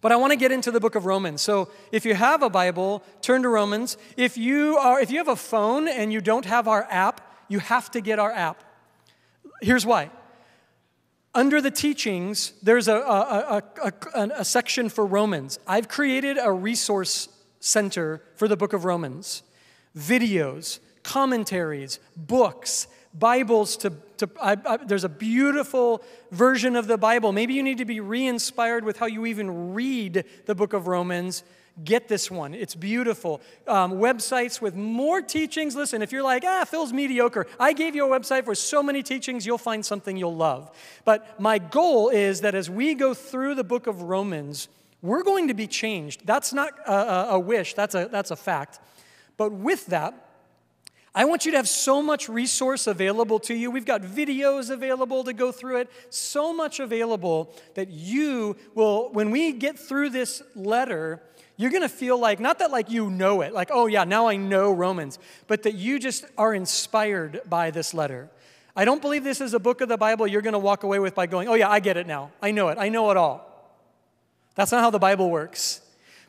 But I want to get into the book of Romans. So if you have a Bible, turn to Romans. If you have a phone and you don't have our app, you have to get our app. Here's why. Under the teachings, there's a section for Romans. I've created a resource center for the book of Romans. Videos, commentaries, books, Bibles there's a beautiful version of the Bible. Maybe you need to be re-inspired with how you even read the book of Romans. Get this one. It's beautiful. Websites with more teachings. Listen, if you're like, Phil's mediocre, I gave you a website for so many teachings, you'll find something you'll love. But my goal is that as we go through the book of Romans, we're going to be changed. That's not a wish. That's a fact. But with that, I want you to have so much resource available to you. We've got videos available to go through it, so much available that you will, when we get through this letter, you're going to feel like, not that like you know it, like, oh yeah, now I know Romans, but that you just are inspired by this letter. I don't believe this is a book of the Bible you're going to walk away with by going, oh yeah, I get it now. I know it. I know it all. That's not how the Bible works.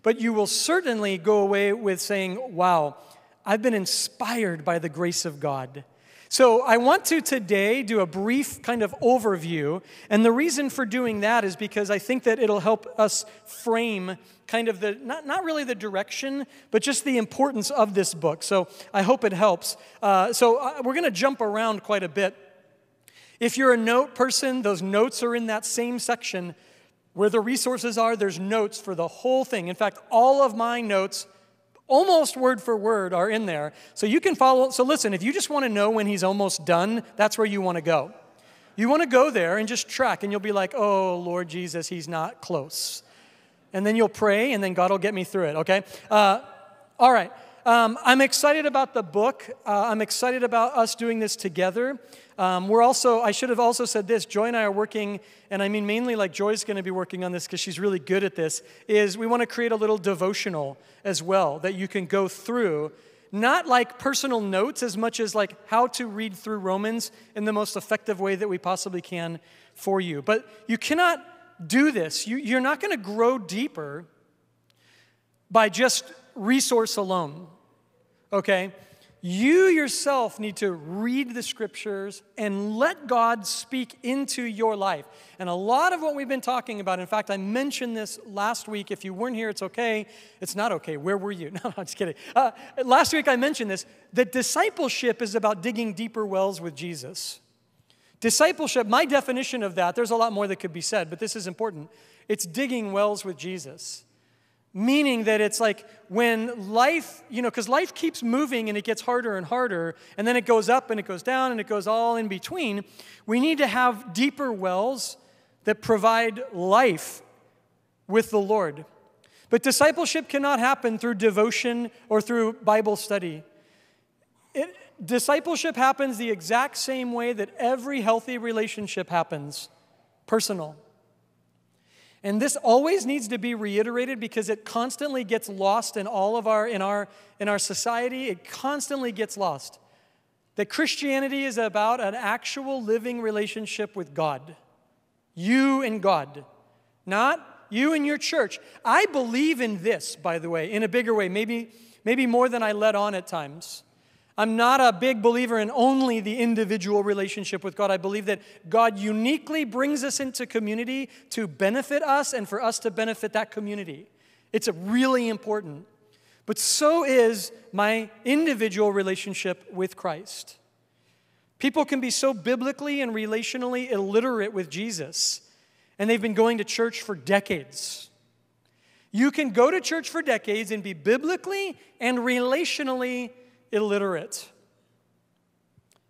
But you will certainly go away with saying, wow, I've been inspired by the grace of God. So I want to today do a brief kind of overview. And the reason for doing that is because I think that it'll help us frame kind of the, not really the direction, but just the importance of this book. So I hope it helps. So we're going to jump around quite a bit. If you're a note person, those notes are in that same section. Where the resources are, there's notes for the whole thing. In fact, all of my notes almost word for word are in there. So you can follow. So listen, if you just want to know when he's almost done, that's where you want to go. You want to go there and just track, and you'll be like, oh, Lord Jesus, he's not close. And then you'll pray, and then God will get me through it, okay? All right. I'm excited about the book. I'm excited about us doing this together. I should have also said this, Joy and I are working, and I mean mainly like Joy's going to be working on this because she's really good at this, is we want to create a little devotional as well that you can go through, not like personal notes as much as like how to read through Romans in the most effective way that we possibly can for you. But you cannot do this. You're not going to grow deeper by just resource alone, okay? You yourself need to read the scriptures and let God speak into your life. And a lot of what we've been talking about, in fact, I mentioned this last week. If you weren't here, it's okay. It's not okay. Where were you? No, I'm just kidding. Last week I mentioned this, that discipleship is about digging deeper wells with Jesus. Discipleship, my definition of that, there's a lot more that could be said, but this is important. It's digging wells with Jesus. Meaning that it's like when life, because life keeps moving and it gets harder and harder, and then it goes up and it goes down and it goes all in between. We need to have deeper wells that provide life with the Lord. But discipleship cannot happen through devotion or through Bible study. Discipleship happens the exact same way that every healthy relationship happens, personal. And this always needs to be reiterated because it constantly gets lost in all of our in our society. It constantly gets lost. That Christianity is about an actual living relationship with God. You and God. Not you and your church. I believe in this, by the way, in a bigger way, maybe more than I let on at times. I'm not a big believer in only the individual relationship with God. I believe that God uniquely brings us into community to benefit us and for us to benefit that community. It's really important. But so is my individual relationship with Christ. People can be so biblically and relationally illiterate with Jesus, and they've been going to church for decades. You can go to church for decades and be biblically and relationally illiterate.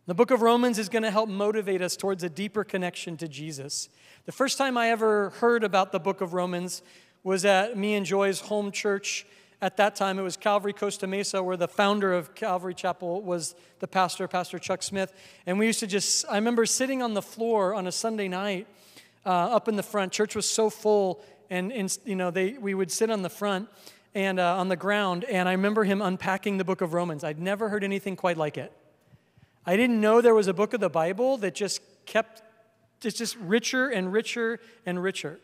The book of Romans is going to help motivate us towards a deeper connection to Jesus. The first time I ever heard about the book of Romans was at me and Joy's home church. At that time, it was Calvary Costa Mesa, where the founder of Calvary Chapel was the pastor, Pastor Chuck Smith. And we used to just, I remember sitting on the floor on a Sunday night up in the front. Church was so full, and we would sit on the front and on the ground, and I remember him unpacking the book of Romans. I'd never heard anything quite like it. I didn't know there was a book of the Bible that just kept, it's just richer and richer and richer.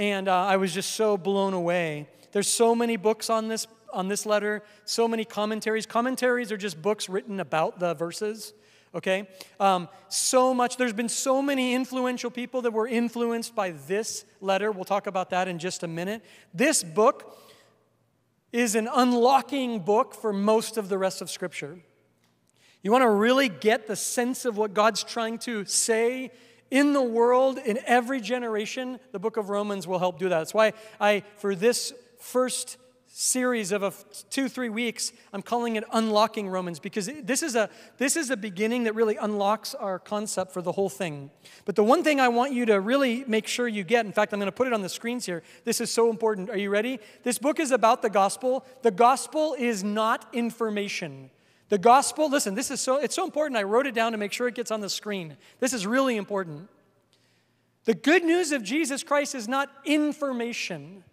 And I was just so blown away. There's so many books on this letter, so many commentaries. Commentaries are just books written about the verses, okay? So much, there's been so many influential people that were influenced by this letter. We'll talk about that in just a minute. This book is an unlocking book for most of the rest of Scripture. You want to really get the sense of what God's trying to say in the world, in every generation, the book of Romans will help do that. That's why for this first series of 2-3 weeks, I'm calling it Unlocking Romans, because this is a beginning that really unlocks our concept for the whole thing. But the one thing I want you to really make sure you get, in fact, I'm going to put it on the screens here. This is so important. Are you ready? This book is about the gospel. The gospel is not information. The gospel, listen, it's so important. I wrote it down to make sure it gets on the screen. This is really important. The good news of Jesus Christ is not information.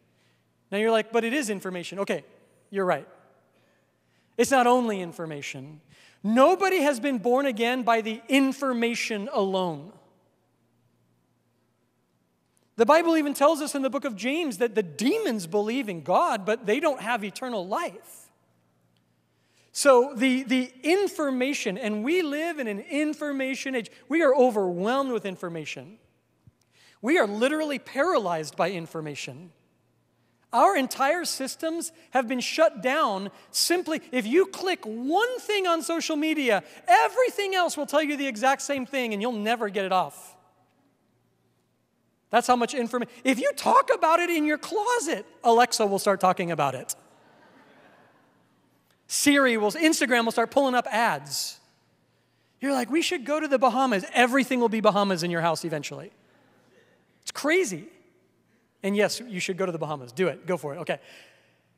Now you're like, but it is information. Okay, you're right. It's not only information. Nobody has been born again by the information alone. The Bible even tells us in the book of James that the demons believe in God, but they don't have eternal life. So the information, and we live in an information age. We are overwhelmed with information. We are literally paralyzed by information. Our entire systems have been shut down simply. If you click one thing on social media, everything else will tell you the exact same thing, and you'll never get it off. That's how much information. If you talk about it in your closet, Alexa will start talking about it. Siri will, Instagram will start pulling up ads. You're like, we should go to the Bahamas. Everything will be Bahamas in your house eventually. It's crazy. And yes, you should go to the Bahamas. Do it. Go for it. Okay.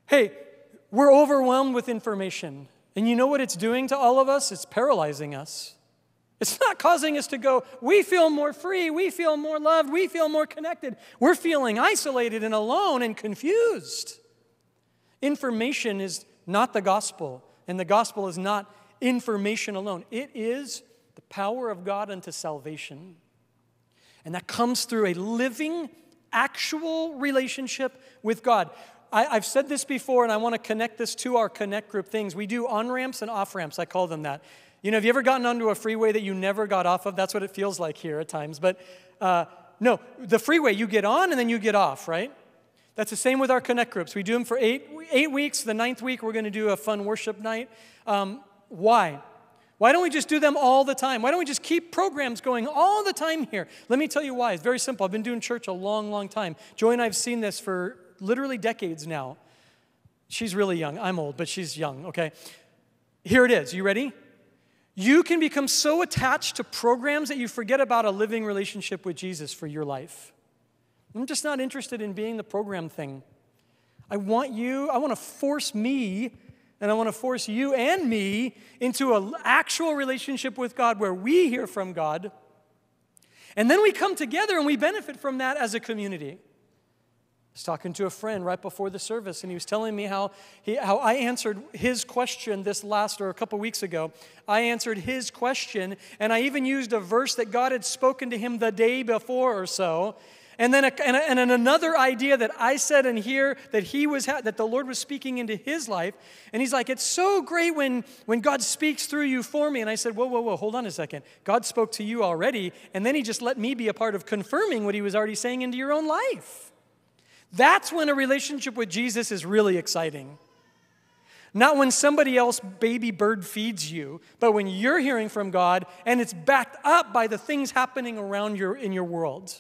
Hey, we're overwhelmed with information. And you know what it's doing to all of us? It's paralyzing us. It's not causing us to go, we feel more free, we feel more loved, we feel more connected. We're feeling isolated and alone and confused. Information is not the gospel, and the gospel is not information alone. It is the power of God unto salvation, and that comes through a living, actual relationship with God. I've said this before, and I want to connect this to our Connect Group things. We do on-ramps and off-ramps. I call them that. You know, have you ever gotten onto a freeway that you never got off of? That's what it feels like here at times. But no, the freeway, you get on, and then you get off, right? That's the same with our Connect Groups. We do them for eight weeks. The ninth week, we're going to do a fun worship night. Why? Why don't we just do them all the time? Why don't we just keep programs going all the time here? Let me tell you why. It's very simple. I've been doing church a long, long time. Joy and I have seen this for literally decades now. She's really young. I'm old, but she's young, okay? Here it is. You ready? You can become so attached to programs that you forget about a living relationship with Jesus for your life. I'm just not interested in being the program thing. I want to force me, and I want to force you and me into an actual relationship with God where we hear from God. And then we come together and we benefit from that as a community. I was talking to a friend right before the service, and he was telling me how I answered his question a couple weeks ago. I answered his question, and I even used a verse that God had spoken to him the day before or so. And then another idea that I said in here that the Lord was speaking into his life. And he's like, it's so great when God speaks through you for me. And I said, whoa, hold on a second. God spoke to you already, and then he just let me be a part of confirming what he was already saying into your own life. That's when a relationship with Jesus is really exciting. Not when somebody else baby bird feeds you, but when you're hearing from God and it's backed up by the things happening around in your world.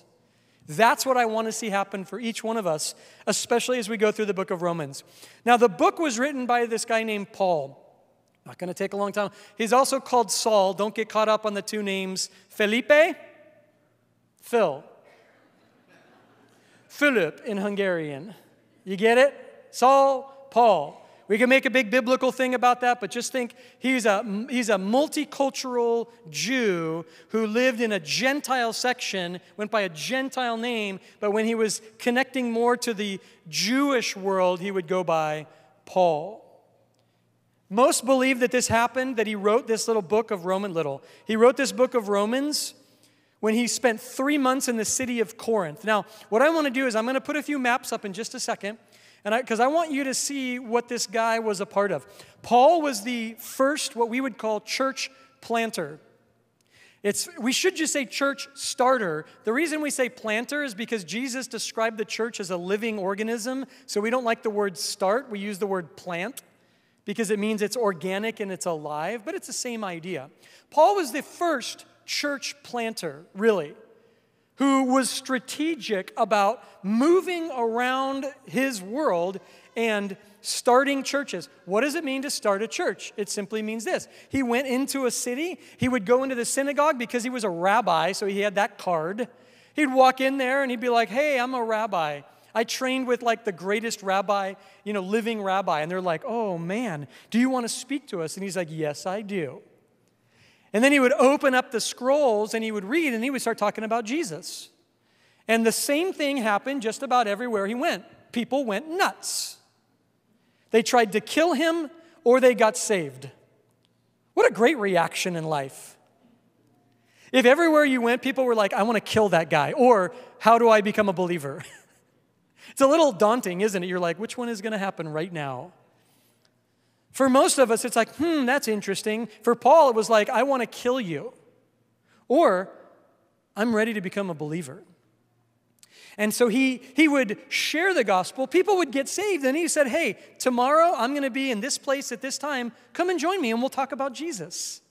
That's what I want to see happen for each one of us, especially as we go through the book of Romans. Now, the book was written by this guy named Paul. Not going to take a long time. He's also called Saul. Don't get caught up on the two names. Felipe, Phil. Philip in Hungarian. You get it? Saul, Paul. We can make a big biblical thing about that, but just think he's a multicultural Jew who lived in a Gentile section, went by a Gentile name, but when he was connecting more to the Jewish world, he would go by Paul. Most believe that this happened, that he wrote this little book of Romans. He wrote this book of Romans when he spent 3 months in the city of Corinth. Now, what I want to do is I'm going to put a few maps up in just a second, because I want you to see what this guy was a part of. Paul was the first, what we would call, church planter. We should just say church starter. The reason we say planter is because Jesus described the church as a living organism, so we don't like the word start. We use the word plant because it means it's organic and it's alive, but it's the same idea. Paul was the first church planter, really, who was strategic about moving around his world and starting churches. What does it mean to start a church? It simply means this. He went into a city. He would go into the synagogue because he was a rabbi, so he had that card. He'd walk in there and he'd be like, hey, I'm a rabbi. I trained with like the greatest rabbi, living rabbi. And they're like, oh man, do you want to speak to us? And he's like, yes, I do. And then he would open up the scrolls and he would read and he would start talking about Jesus. And the same thing happened just about everywhere he went. People went nuts. They tried to kill him or they got saved. What a great reaction in life. If everywhere you went, people were like, I want to kill that guy, or how do I become a believer? It's a little daunting, isn't it? You're like, which one is going to happen right now? For most of us, it's like, that's interesting. For Paul, it was like, I want to kill you, or I'm ready to become a believer. And so he would share the gospel. People would get saved, and he said, hey, tomorrow I'm going to be in this place at this time. Come and join me, and we'll talk about Jesus.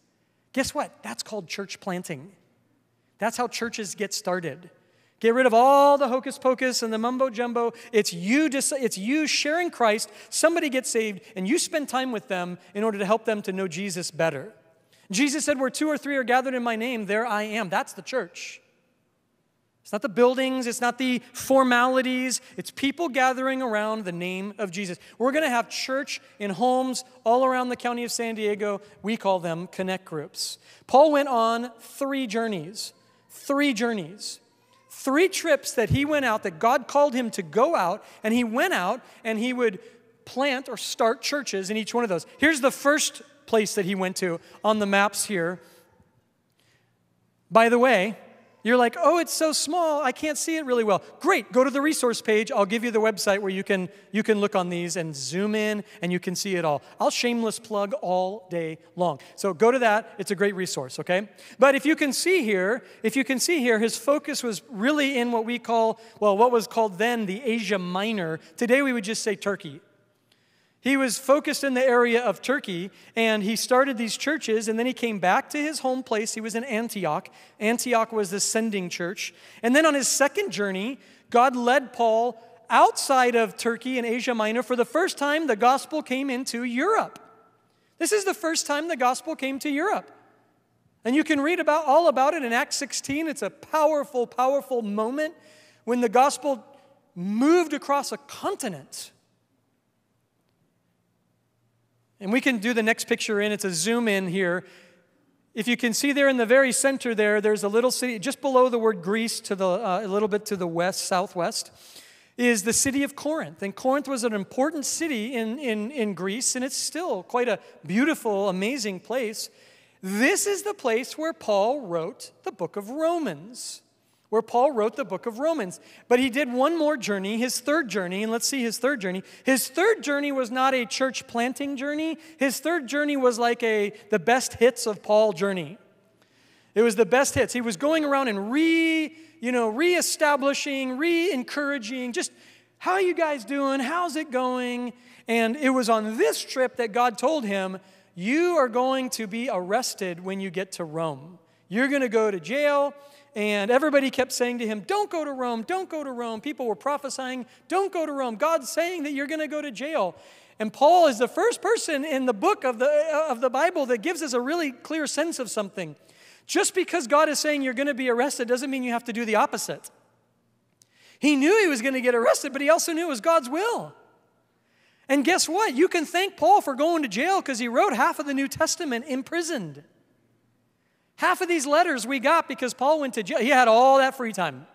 Guess what? That's called church planting. That's how churches get started. Get rid of all the hocus pocus and the mumbo jumbo. It's you sharing Christ. Somebody gets saved, and you spend time with them in order to help them to know Jesus better. Jesus said, where 2 or 3 are gathered in my name, there I am. That's the church. It's not the buildings. It's not the formalities. It's people gathering around the name of Jesus. We're going to have church in homes all around the county of San Diego. We call them connect groups. Paul went on 3 journeys. 3 journeys. 3 trips that he went out, that God called him to go out, and he went out and he would plant or start churches in each one of those. Here's the first place that he went to on the maps here. By the way, you're like, oh, it's so small, I can't see it really well. Great, go to the resource page. I'll give you the website where you can look on these and zoom in and you can see it all. I'll shameless plug all day long. So go to that. It's a great resource, okay? But if you can see here, his focus was really in what we call, well, what was called then the Asia Minor. Today we would just say Turkey. He was focused in the area of Turkey, and he started these churches, and then he came back to his home place. He was in Antioch. Antioch was the sending church. And then on his second journey, God led Paul outside of Turkey and Asia Minor. For the first time, the gospel came into Europe. This is the first time the gospel came to Europe. And you can read about all about it in Acts 16. It's a powerful, powerful moment when the gospel moved across a continent. And we can do the next picture in. It's a zoom in here. If you can see there in the very center there, there's a little city. Just below the word Greece, to the, a little bit to the west, southwest, is the city of Corinth. And Corinth was an important city in Greece, and it's still quite a beautiful, amazing place. This is the place where Paul wrote the book of Romans. But he did one more journey, his third journey, and let's see his third journey. His third journey was not a church planting journey. His third journey was like the best hits of Paul journey. It was the best hits. He was going around and reestablishing, re-encouraging, just how are you guys doing? How's it going? And it was on this trip that God told him, you are going to be arrested when you get to Rome. You're going to go to jail. And everybody kept saying to him, don't go to Rome, don't go to Rome. People were prophesying, don't go to Rome. God's saying that you're going to go to jail. And Paul is the first person in the book of the Bible that gives us a really clear sense of something. Just because God is saying you're going to be arrested doesn't mean you have to do the opposite. He knew he was going to get arrested, but he also knew it was God's will. And guess what? You can thank Paul for going to jail because he wrote half of the New Testament imprisoned. Half of these letters we got because Paul went to jail. He had all that free time.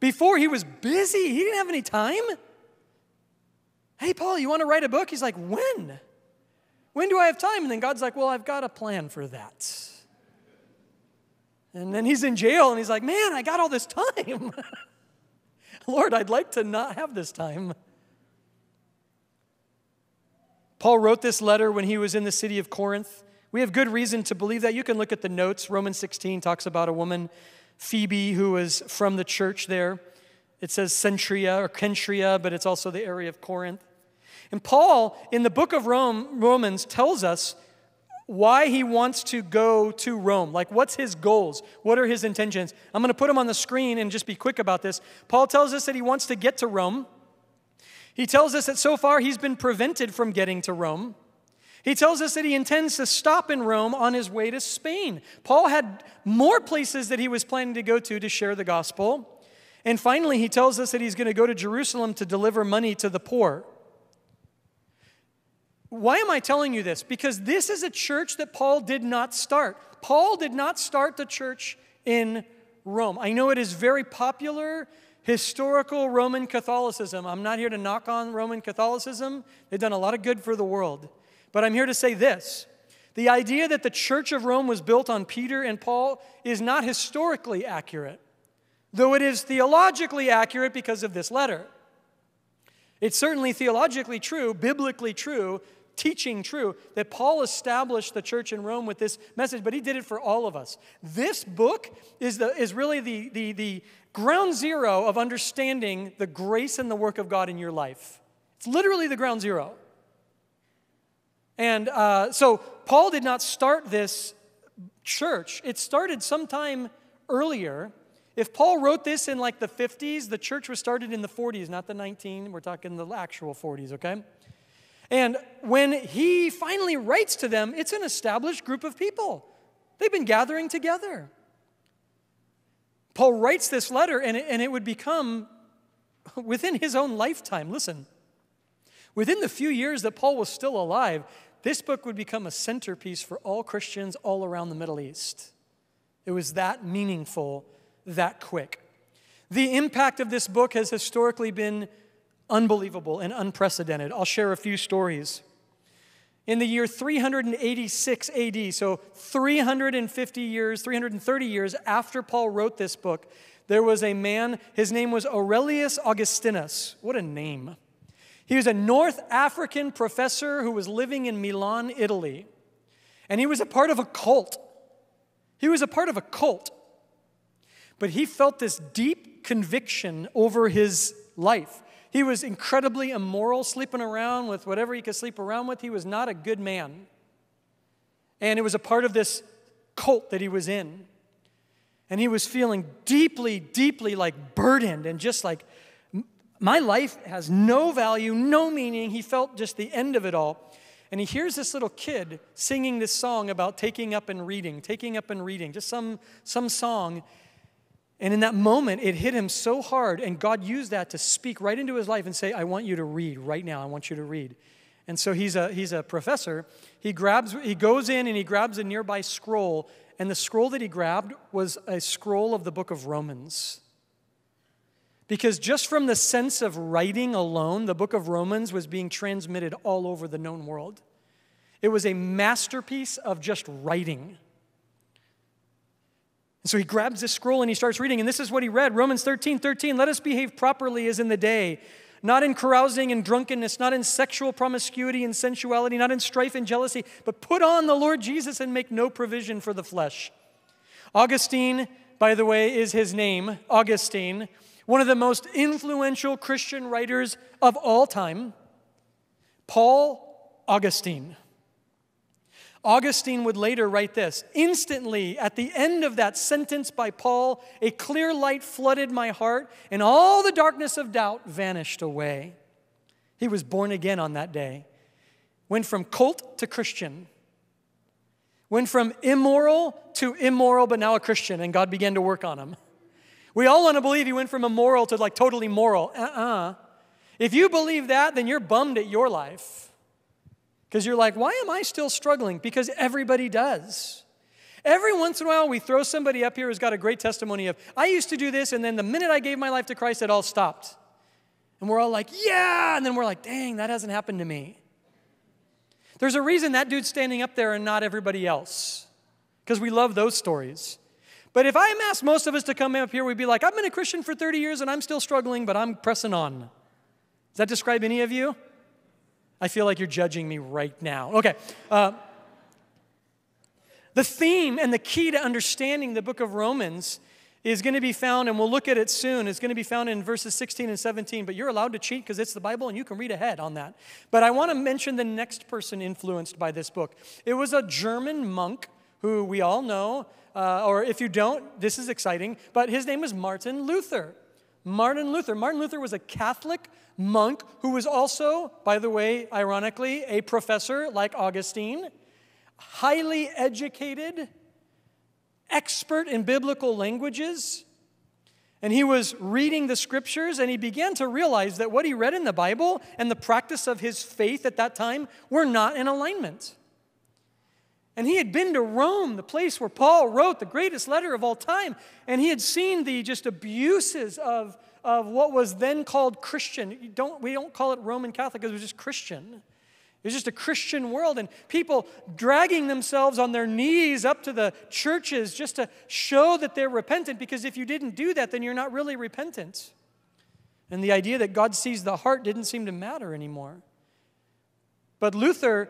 Before, he was busy. He didn't have any time. Hey, Paul, you want to write a book? He's like, when? When do I have time? And then God's like, well, I've got a plan for that. And then he's in jail, and he's like, man, I got all this time. Lord, I'd like to not have this time. Paul wrote this letter when he was in the city of Corinth. We have good reason to believe that. You can look at the notes. Romans 16 talks about a woman, Phoebe, who was from the church there. It says Centria or Kentria, but it's also the area of Corinth. And Paul, in the book of Romans, tells us why he wants to go to Rome. Like, what's his goals? What are his intentions? I'm going to put them on the screen and just be quick about this. Paul tells us that he wants to get to Rome. He tells us that so far he's been prevented from getting to Rome. He tells us that he intends to stop in Rome on his way to Spain. Paul had more places that he was planning to go to share the gospel. And finally, he tells us that he's going to go to Jerusalem to deliver money to the poor. Why am I telling you this? Because this is a church that Paul did not start. Paul did not start the church in Rome. I know it is very popular historical Roman Catholicism. I'm not here to knock on Roman Catholicism. They've done a lot of good for the world. But I'm here to say this. The idea that the Church of Rome was built on Peter and Paul is not historically accurate, though it is theologically accurate because of this letter. It's certainly theologically true, biblically true, teaching true, that Paul established the church in Rome with this message, but he did it for all of us. This book is really the ground zero of understanding the grace and the work of God in your life. It's literally the ground zero. And so Paul did not start this church. It started sometime earlier. If Paul wrote this in like the 50s, the church was started in the 40s, not the 19. We're talking the actual 40s, okay? And when he finally writes to them, it's an established group of people. They've been gathering together. Paul writes this letter, and it would become, within his own lifetime, listen, within the few years that Paul was still alive, this book would become a centerpiece for all Christians all around the Middle East. It was that meaningful, that quick. The impact of this book has historically been unbelievable and unprecedented. I'll share a few stories. In the year 386 AD, so 330 years after Paul wrote this book, there was a man, his name was Aurelius Augustinus. What a name. He was a North African professor who was living in Milan, Italy. And he was a part of a cult. But he felt this deep conviction over his life. He was incredibly immoral, sleeping around with whatever he could sleep around with. He was not a good man. And it was a part of this cult that he was in. And he was feeling deeply, deeply like burdened and just like, my life has no value, no meaning. He felt just the end of it all. And he hears this little kid singing this song about taking up and reading, just some song. And in that moment, it hit him so hard, and God used that to speak right into his life and say, I want you to read right now. I want you to read. And so he's a professor. He goes in and he grabs a nearby scroll, and the scroll that he grabbed was a scroll of the book of Romans. Because just from the sense of writing alone, the book of Romans was being transmitted all over the known world. It was a masterpiece of just writing. And so he grabs this scroll and he starts reading. And this is what he read, Romans 13:13. Let us behave properly as in the day, not in carousing and drunkenness, not in sexual promiscuity and sensuality, not in strife and jealousy, but put on the Lord Jesus and make no provision for the flesh. Augustine, by the way, is his name, Augustine, one of the most influential Christian writers of all time, Paul Augustine. Augustine would later write this, instantly at the end of that sentence by Paul, a clear light flooded my heart, and all the darkness of doubt vanished away. He was born again on that day. Went from cult to Christian. Went from immoral to immoral, but now a Christian, and God began to work on him. We all want to believe he went from immoral to like totally moral. If you believe that, then you're bummed at your life. Because you're like, why am I still struggling? Because everybody does. Every once in a while, we throw somebody up here who's got a great testimony of, I used to do this, and then the minute I gave my life to Christ, it all stopped. And we're all like, yeah! And then we're like, dang, that hasn't happened to me. There's a reason that dude's standing up there and not everybody else. Because we love those stories. But if I asked most of us to come up here, we'd be like, I've been a Christian for 30 years and I'm still struggling, but I'm pressing on. Does that describe any of you? I feel like you're judging me right now. Okay. The theme and the key to understanding the book of Romans is going to be found, and we'll look at it soon, it's going to be found in verses 16 and 17, but you're allowed to cheat because it's the Bible and you can read ahead on that. But I want to mention the next person influenced by this book. It was a German monk who we all know, or if you don't, this is exciting, but his name was Martin Luther. Martin Luther was a Catholic monk who was also, by the way, ironically, a professor like Augustine, highly educated, expert in biblical languages, and he was reading the scriptures, and he began to realize that what he read in the Bible and the practice of his faith at that time were not in alignment. And he had been to Rome, the place where Paul wrote the greatest letter of all time, and he had seen the just abuses of what was then called Christian. We don't call it Roman Catholic, it was just Christian. It was just a Christian world, and people dragging themselves on their knees up to the churches just to show that they're repentant, because if you didn't do that, then you're not really repentant. And the idea that God sees the heart didn't seem to matter anymore. But Luther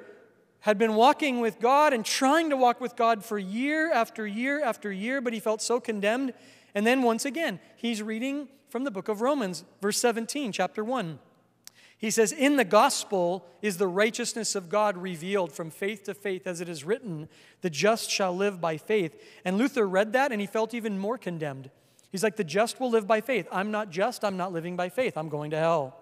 had been walking with God and trying to walk with God for year after year after year, but he felt so condemned. And then once again, he's reading from the book of Romans, verse 17, chapter 1. He says, in the gospel is the righteousness of God revealed from faith to faith, as it is written, the just shall live by faith. And Luther read that and he felt even more condemned. He's like, the just will live by faith. I'm not just, I'm not living by faith. I'm going to hell.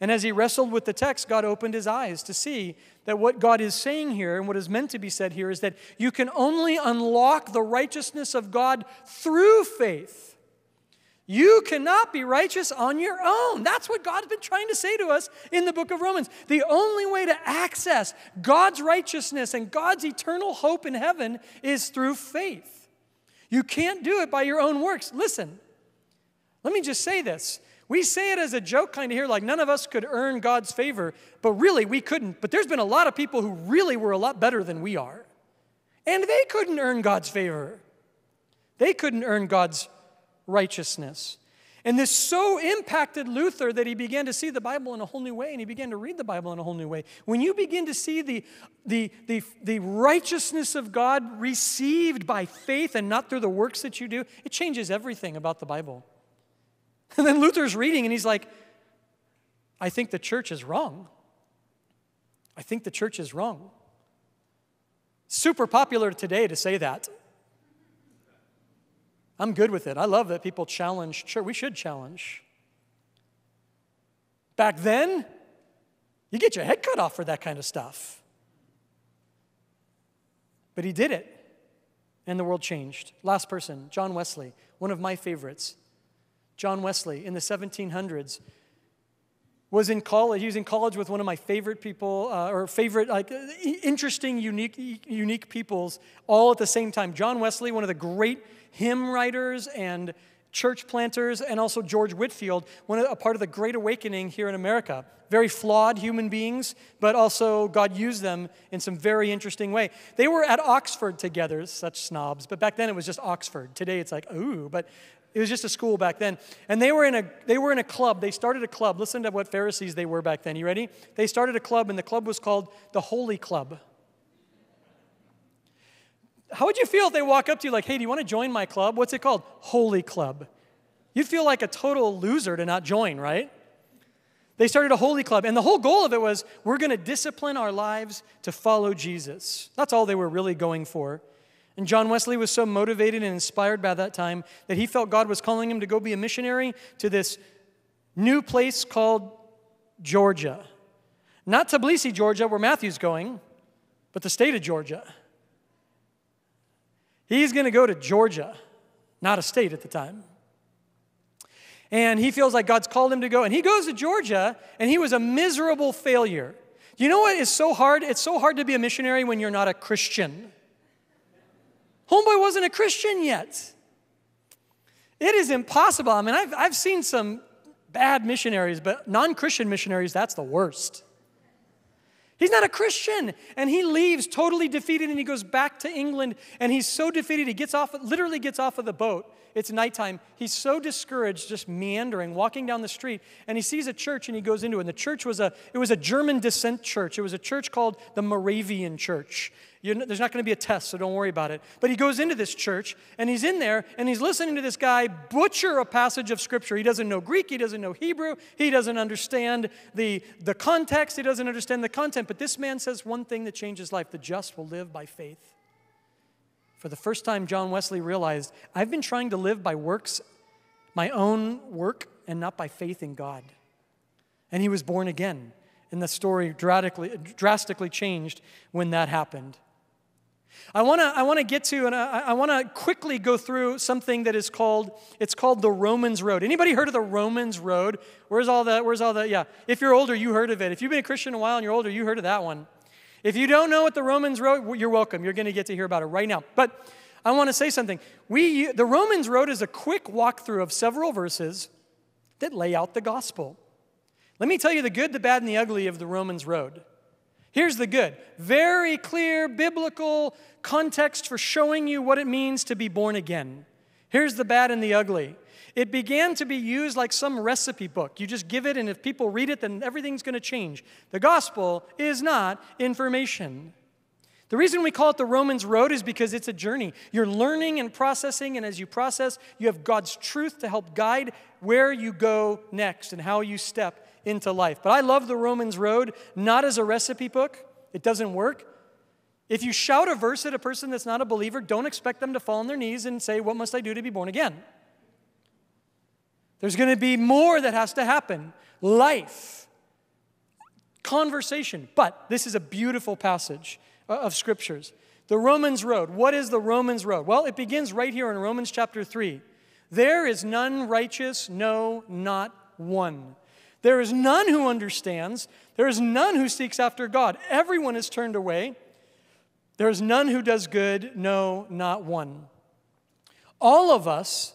And as he wrestled with the text, God opened his eyes to see that what God is saying here and what is meant to be said here is that you can only unlock the righteousness of God through faith. You cannot be righteous on your own. That's what God's been trying to say to us in the book of Romans. The only way to access God's righteousness and God's eternal hope in heaven is through faith. You can't do it by your own works. Listen, let me just say this. We say it as a joke kind of here, like none of us could earn God's favor, but really we couldn't. But there's been a lot of people who really were a lot better than we are, and they couldn't earn God's favor. They couldn't earn God's righteousness. And this so impacted Luther that he began to see the Bible in a whole new way, and he began to read the Bible in a whole new way. When you begin to see the righteousness of God received by faith and not through the works that you do, it changes everything about the Bible. And then Luther's reading and he's like, I think the church is wrong. I think the church is wrong. Super popular today to say that. I'm good with it. I love that people challenge church. We should challenge. Back then, you get your head cut off for that kind of stuff. But he did it, and the world changed. Last person, John Wesley, one of my favorites. John Wesley, in the 1700s, was in college. He was in college with one of my favorite people, interesting, unique peoples, all at the same time. John Wesley, one of the great hymn writers and church planters, and also George Whitefield, a part of the Great Awakening here in America. Very flawed human beings, but also God used them in some very interesting way. They were at Oxford together, such snobs, but back then it was just Oxford. Today it's like, ooh, but it was just a school back then. And they were in a club. They started a club. Listen to what Pharisees they were back then. You ready? They started a club, and the club was called the Holy Club. How would you feel if they walk up to you like, hey, do you want to join my club? What's it called? Holy Club. You'd feel like a total loser to not join, right? They started a holy club, and the whole goal of it was, we're going to discipline our lives to follow Jesus. That's all they were really going for. And John Wesley was so motivated and inspired by that time that he felt God was calling him to go be a missionary to this new place called Georgia. Not Tbilisi, Georgia, where Matthew's going, but the state of Georgia. He's going to go to Georgia, not a state at the time. And he feels like God's called him to go. And he goes to Georgia, and he was a miserable failure. You know what is so hard? It's so hard to be a missionary when you're not a Christian. Homeboy wasn't a Christian yet. It is impossible. I mean, I've seen some bad missionaries, but non-Christian missionaries, that's the worst. He's not a Christian. And he leaves totally defeated, and he goes back to England, and he's so defeated he gets off, literally gets off of the boat. It's nighttime. He's so discouraged, just meandering, walking down the street, and he sees a church, and he goes into it. And the church was a German descent church. It was a church called the Moravian Church. There's not going to be a test, so don't worry about it. But he goes into this church, and he's in there, and he's listening to this guy butcher a passage of Scripture. He doesn't know Greek. He doesn't know Hebrew. He doesn't understand the context. He doesn't understand the content. But this man says one thing that changes life: the just will live by faith. For the first time, John Wesley realized, I've been trying to live by works, my own work, and not by faith in God. And he was born again. And the story drastically changed when that happened. I want to get to, and I want to quickly go through something that is called the Romans Road. Anybody heard of the Romans Road? Where's all the, yeah. If you're older, you heard of it. If you've been a Christian a while and you're older, you heard of that one. If you don't know what the Romans Road, you're welcome. You're going to get to hear about it right now. But I want to say something. The Romans Road is a quick walkthrough of several verses that lay out the gospel. Let me tell you the good, the bad, and the ugly of the Romans Road. Here's the good. Very clear biblical context for showing you what it means to be born again. Here's the bad and the ugly. It began to be used like some recipe book. You just give it, and if people read it, then everything's going to change. The gospel is not information. The reason we call it the Romans Road is because it's a journey. You're learning and processing, and as you process, you have God's truth to help guide where you go next and how you step into life. But I love the Romans Road, not as a recipe book. It doesn't work. If you shout a verse at a person that's not a believer, don't expect them to fall on their knees and say, what must I do to be born again? There's going to be more that has to happen. Life, conversation. But this is a beautiful passage of Scriptures. The Romans Road. What is the Romans Road? Well, it begins right here in Romans chapter 3. There is none righteous, no, not one. There is none who understands. There is none who seeks after God. Everyone is turned away. There is none who does good, no, not one. All of us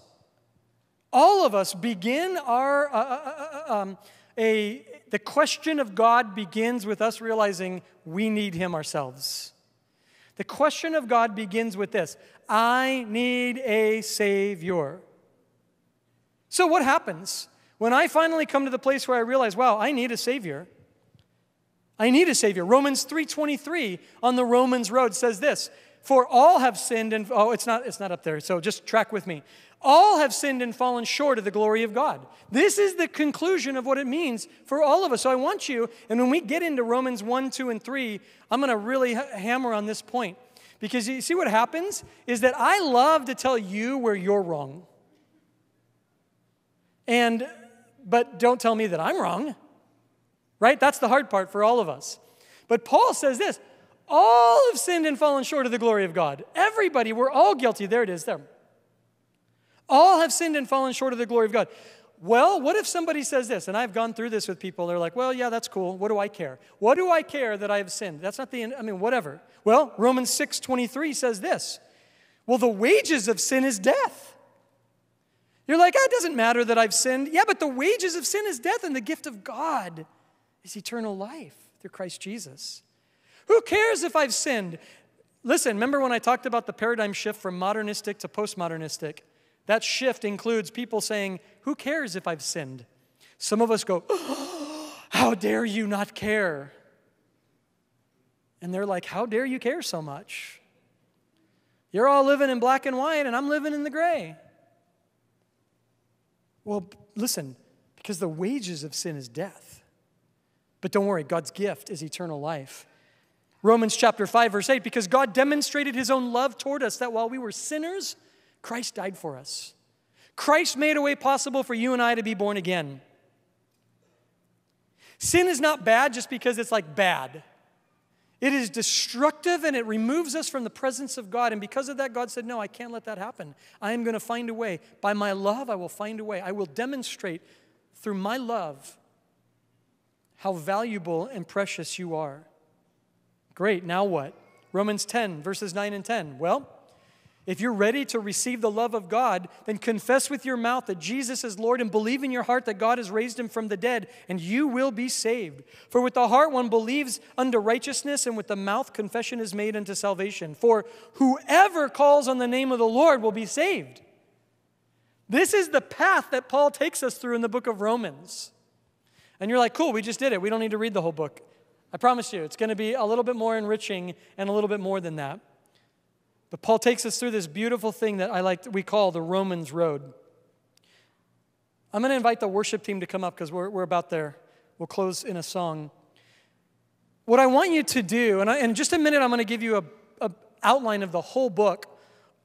begin our, the question of God begins with us realizing we need Him ourselves. The question of God begins with this: I need a Savior. So what happens when I finally come to the place where I realize, wow, I need a Savior? I need a Savior. Romans 3:23 on the Romans Road says this: for all have sinned and, oh, it's not up there, so just track with me. All have sinned and fallen short of the glory of God. This is the conclusion of what it means for all of us. So I want you, and when we get into Romans 1, 2, and 3, I'm going to really hammer on this point. Because you see what happens is that I love to tell you where you're wrong. But don't tell me that I'm wrong. Right? That's the hard part for all of us. But Paul says this: all have sinned and fallen short of the glory of God. Everybody, we're all guilty. There it is, there. All have sinned and fallen short of the glory of God. Well, what if somebody says this? And I've gone through this with people. They're like, well, yeah, that's cool. What do I care? What do I care that I have sinned? That's not the end. I mean, whatever. Well, Romans 6:23 says this: well, the wages of sin is death. You're like, it doesn't matter that I've sinned. Yeah, but the wages of sin is death, and the gift of God is eternal life through Christ Jesus. Who cares if I've sinned? Listen, remember when I talked about the paradigm shift from modernistic to postmodernistic? That shift includes people saying, who cares if I've sinned? Some of us go, oh, how dare you not care? And they're like, how dare you care so much? You're all living in black and white, and I'm living in the gray. Well, listen, because the wages of sin is death. But don't worry, God's gift is eternal life. Romans chapter 5, verse 8, because God demonstrated His own love toward us, that while we were sinners, Christ died for us. Christ made a way possible for you and I to be born again. Sin is not bad just because it's like bad. It is destructive, and it removes us from the presence of God. And because of that, God said, no, I can't let that happen. I am going to find a way. By my love, I will find a way. I will demonstrate through my love how valuable and precious you are. Great, now what? Romans 10, verses 9 and 10. Well, If you're ready to receive the love of God, then confess with your mouth that Jesus is Lord and believe in your heart that God has raised him from the dead, and you will be saved. For with the heart one believes unto righteousness, and with the mouth confession is made unto salvation. For whoever calls on the name of the Lord will be saved. This is the path that Paul takes us through in the book of Romans. And you're like, cool, we just did it. We don't need to read the whole book. I promise you, it's going to be a little bit more enriching and a little bit more than that. But Paul takes us through this beautiful thing that we call the Romans Road. I'm going to invite the worship team to come up because we're about there. We'll close in a song. What I want you to do, and in just a minute I'm going to give you an outline of the whole book,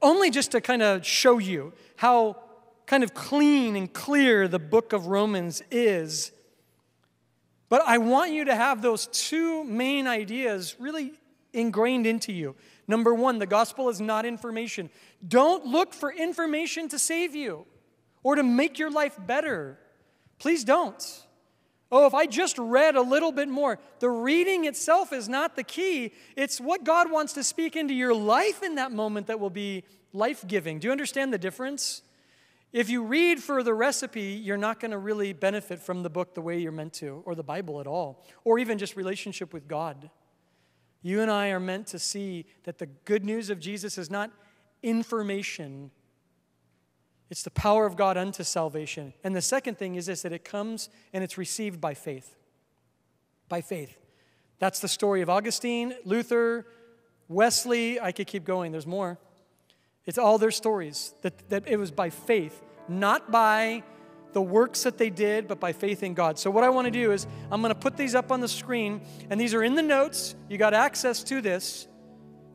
only just to kind of show you how kind of clean and clear the book of Romans is. But I want you to have those two main ideas really ingrained into you. Number one, the gospel is not information. Don't look for information to save you or to make your life better. Please don't. Oh, if I just read a little bit more. The reading itself is not the key. It's what God wants to speak into your life in that moment that will be life-giving. Do you understand the difference? If you read for the recipe, you're not going to really benefit from the book the way you're meant to, or the Bible at all, or even just relationship with God. You and I are meant to see that the good news of Jesus is not information. It's the power of God unto salvation. And the second thing is this, that it comes and it's received by faith. By faith. That's the story of Augustine, Luther, Wesley. I could keep going. There's more. It's all their stories. That it was by faith, not by the works that they did, but by faith in God. So what I want to do is I'm going to put these up on the screen, and these are in the notes. You got access to this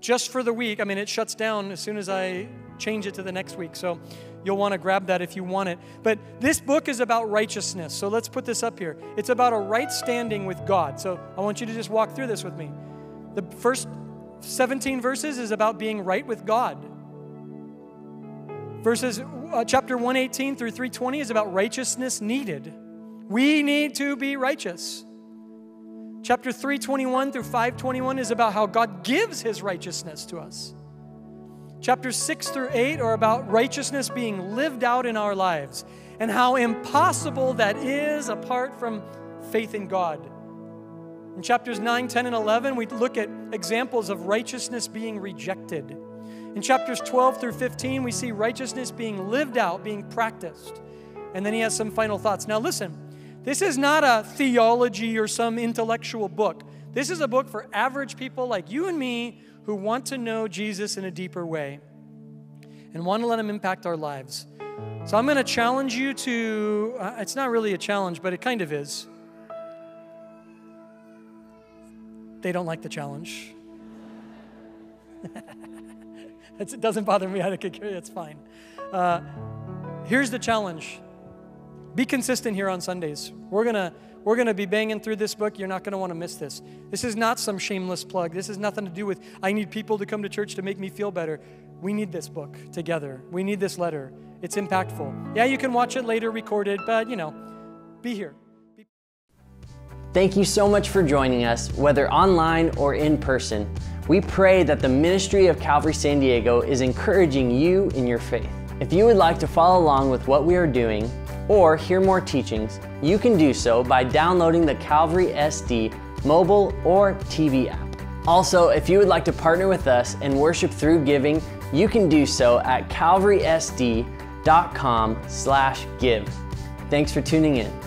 just for the week. I mean, it shuts down as soon as I change it to the next week, so you'll want to grab that if you want it. But this book is about righteousness, so let's put this up here. It's about a right standing with God. So I want you to just walk through this with me. The first 17 verses is about being right with God. Verses chapter 118 through 320 is about righteousness needed. We need to be righteous. Chapter 321 through 521 is about how God gives his righteousness to us. Chapters 6 through 8 are about righteousness being lived out in our lives and how impossible that is apart from faith in God. In chapters 9, 10, and 11, we look at examples of righteousness being rejected. In chapters 12 through 15, we see righteousness being lived out, being practiced. And then he has some final thoughts. Now listen, this is not a theology or some intellectual book. This is a book for average people like you and me who want to know Jesus in a deeper way and want to let him impact our lives. So I'm going to challenge you to, it's not really a challenge, but it kind of is. They don't like the challenge. It doesn't bother me. It's fine. Here's the challenge. Be consistent here on Sundays. We're gonna be banging through this book. You're not going to want to miss this. This is not some shameless plug. This is nothing to do with, I need people to come to church to make me feel better. We need this book together. We need this letter. It's impactful. Yeah, you can watch it later recorded, but, you know, be here. Thank you so much for joining us, whether online or in person. We pray that the ministry of Calvary San Diego is encouraging you in your faith. If you would like to follow along with what we are doing or hear more teachings, you can do so by downloading the Calvary SD mobile or TV app. Also, if you would like to partner with us and worship through giving, you can do so at calvarysd.com/give. Thanks for tuning in.